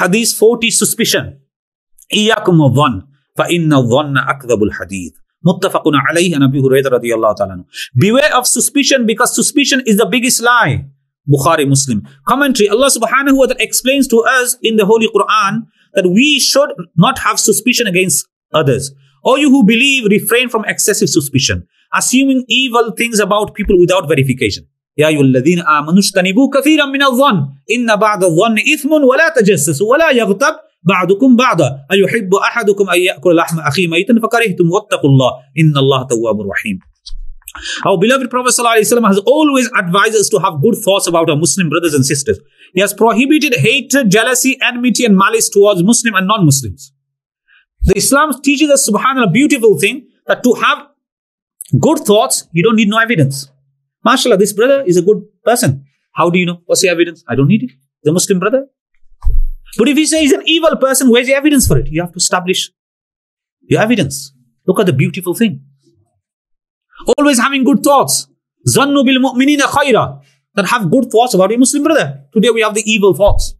Hadith 40, suspicion. Iyakum wa dhann, fa inna dhanna akdhabul hadith. Muttafaqun alayhi and Abu Hurairah radiyallahu ta'ala. Beware of suspicion, because suspicion is the biggest lie. Bukhari Muslim. Commentary. Allah subhanahu wa ta'ala explains to us in the Holy Quran that we should not have suspicion against others. All you who believe, refrain from excessive suspicion, assuming evil things about people without verification. Ya ayyuhalladhina amanu shtaniboo kathiran min azl. Inna ba'da dhanni ithmun wa la tajassasu wa la yaghtab ba'dukum ba'da. Ayuhibbu ahadukum an ya'kula lahma akhihi maytan fakarihtum wattaqullah. Inna Allah tawwabur rahim. Our beloved Prophet ﷺ has always advised us to have good thoughts about our Muslim brothers and sisters. He has prohibited hatred, jealousy, enmity and malice towards Muslim and non-Muslims. The Islam teaches us, subhanAllah, beautiful thing, that to have good thoughts, you don't need no evidence. MashaAllah, this brother is a good person. How do you know? What's the evidence? I don't need it. The Muslim brother. But if you say he's an evil person, where's the evidence for it? You have to establish your evidence. Look at the beautiful thing. Always having good thoughts. Zannu bil mu'minin khayra. That have good thoughts about your Muslim brother. Today we have the evil thoughts.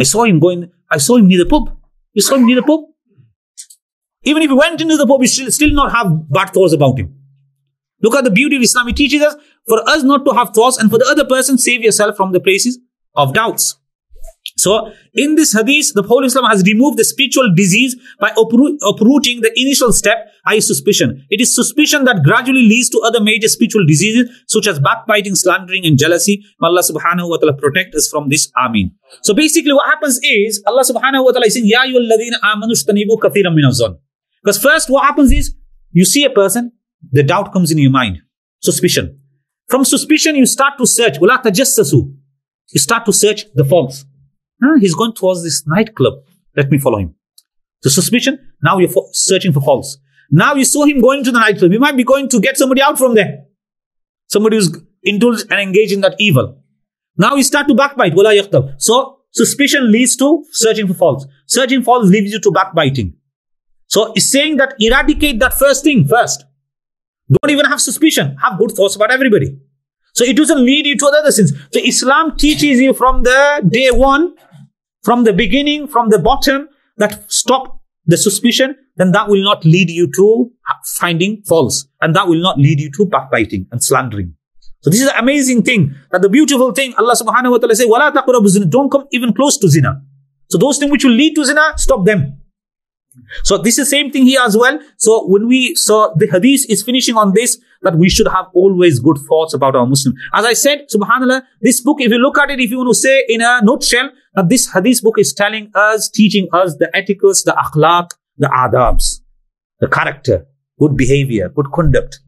I saw him near the pub. You saw him near the pub? Even if he went into the pub, you still not have bad thoughts about him. Look at the beauty of Islam. It teaches us, for us not to have thoughts, and for the other person, save yourself from the places of doubts. So, in this hadith, the Holy Islam has removed the spiritual disease by uprooting the initial step, i.e. suspicion. It is suspicion that gradually leads to other major spiritual diseases, such as backbiting, slandering and jealousy. May Allah subhanahu wa ta'ala protect us from this. Ameen. So, basically what happens is, Allah subhanahu wa ta'ala is saying, Ya ayyuhalladhina amanu shtaniboo kathiran min azl. Because first what happens is, you see a person, the doubt comes in your mind. Suspicion. From suspicion, you start to search. Wala tajassasu. You start to search the faults. He's going towards this nightclub. Let me follow him. So suspicion, now you're searching for faults. Now you saw him going to the nightclub. He might be going to get somebody out from there. Somebody who's indulged and engaged in that evil. Now you start to backbite. Wala yaghtab. So suspicion leads to searching for faults. Searching faults leads you to backbiting. So it's saying that eradicate that first thing first. Don't even have suspicion. Have good thoughts about everybody. So it doesn't lead you to other sins. So Islam teaches you from the day one, from the beginning, from the bottom, that stop the suspicion, then that will not lead you to finding faults. And that will not lead you to backbiting and slandering. So this is an amazing thing. That the beautiful thing, Allah subhanahu wa ta'ala says, وَلَا تَقْرَبُوا zina. Don't come even close to zina. So those things which will lead to zina, stop them. So this is the same thing here as well. So when we saw the hadith is finishing on this, that we should have always good thoughts about our Muslim. As I said, subhanAllah, this book, if you look at it, if you want to say in a nutshell, that this hadith book is telling us, teaching us the etiquettes, the akhlaq, the adabs, the character, good behavior, good conduct.